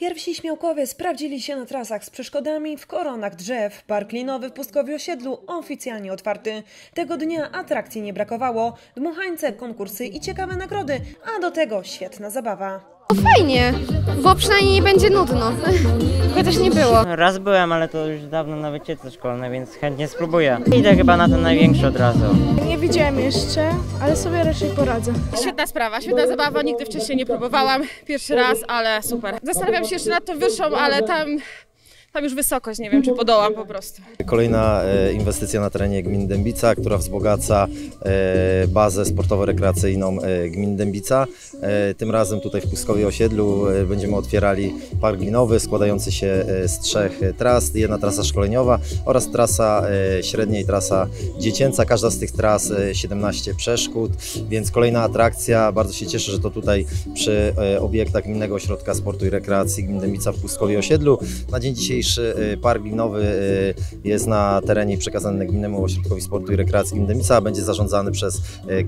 Pierwsi śmiałkowie sprawdzili się na trasach z przeszkodami w koronach drzew. Park Linowy w Pustkowie-Osiedlu oficjalnie otwarty. Tego dnia atrakcji nie brakowało. Dmuchańce, konkursy i ciekawe nagrody, a do tego świetna zabawa. Fajnie, bo przynajmniej nie będzie nudno. Chociaż nie było. Raz byłem, ale to już dawno na wycieczce szkolnej, więc chętnie spróbuję. Idę chyba na ten największy od razu. Nie widziałem jeszcze, ale sobie raczej poradzę. Świetna sprawa, świetna zabawa, nigdy wcześniej nie próbowałam. Pierwszy raz, ale super. Zastanawiam się jeszcze nad tą wyższą, ale tam już wysokość, nie wiem, czy podołam po prostu. Kolejna inwestycja na terenie gminy Dębica, która wzbogaca bazę sportowo-rekreacyjną gminy Dębica. Tym razem tutaj w Pustkowie-Osiedlu będziemy otwierali park linowy składający się z 3 tras. Jedna trasa szkoleniowa oraz trasa średnia i trasa dziecięca. Każda z tych tras 17 przeszkód, więc kolejna atrakcja. Bardzo się cieszę, że to tutaj przy obiektach Gminnego Ośrodka Sportu i Rekreacji gminy Dębica w Pustkowie-Osiedlu. Na dzień dzisiejszy park linowy jest na terenie przekazany Gminnemu Ośrodkowi Sportu i Rekreacji Gminy Dębica, a będzie zarządzany przez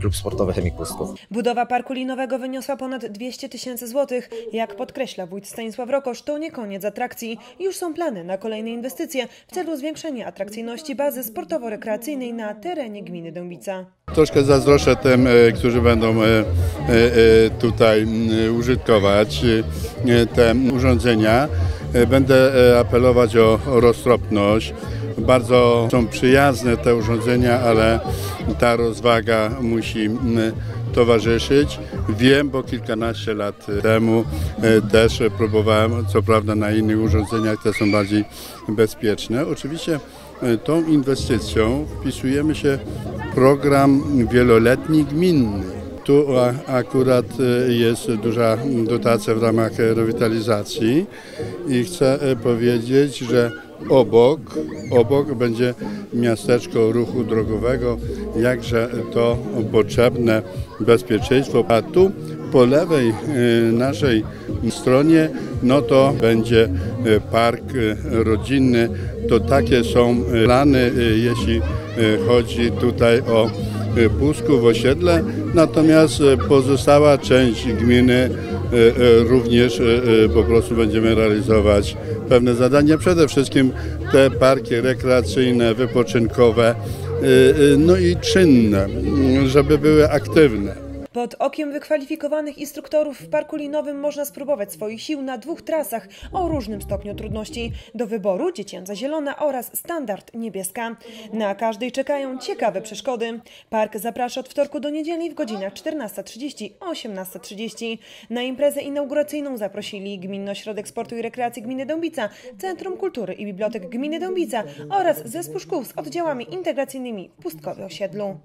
klub sportowy Chemikusków. Budowa parku linowego wyniosła ponad 200 000 złotych. Jak podkreśla wójt Stanisław Rokosz, to nie koniec atrakcji. Już są plany na kolejne inwestycje w celu zwiększenia atrakcyjności bazy sportowo-rekreacyjnej na terenie gminy Dębica. Troszkę zazdroszczę tym, którzy będą tutaj użytkować te urządzenia. Będę apelować o roztropność. Bardzo są przyjazne te urządzenia, ale ta rozwaga musi towarzyszyć. Wiem, bo kilkanaście lat temu też próbowałem, co prawda na innych urządzeniach, które są bardziej bezpieczne. Oczywiście tą inwestycją wpisujemy się w program wieloletni gminny. Tu akurat jest duża dotacja w ramach rewitalizacji i chcę powiedzieć, że obok będzie miasteczko ruchu drogowego, jakże to potrzebne bezpieczeństwo. A tu po lewej naszej stronie no to będzie park rodzinny. To takie są plany, jeśli chodzi tutaj o Pustków-Osiedle, natomiast pozostała część gminy również po prostu będziemy realizować pewne zadania, przede wszystkim te parki rekreacyjne, wypoczynkowe, no i czynne, żeby były aktywne. Pod okiem wykwalifikowanych instruktorów w parku linowym można spróbować swoich sił na 2 trasach o różnym stopniu trudności. Do wyboru dziecięca zielona oraz standard niebieska. Na każdej czekają ciekawe przeszkody. Park zaprasza od wtorku do niedzieli w godzinach 14:30–18:30. Na imprezę inauguracyjną zaprosili Gminny Ośrodek Sportu i Rekreacji Gminy Dębica, Centrum Kultury i Bibliotek Gminy Dębica oraz Zespół Szkół z Oddziałami Integracyjnymi w Pustkowie-Osiedlu.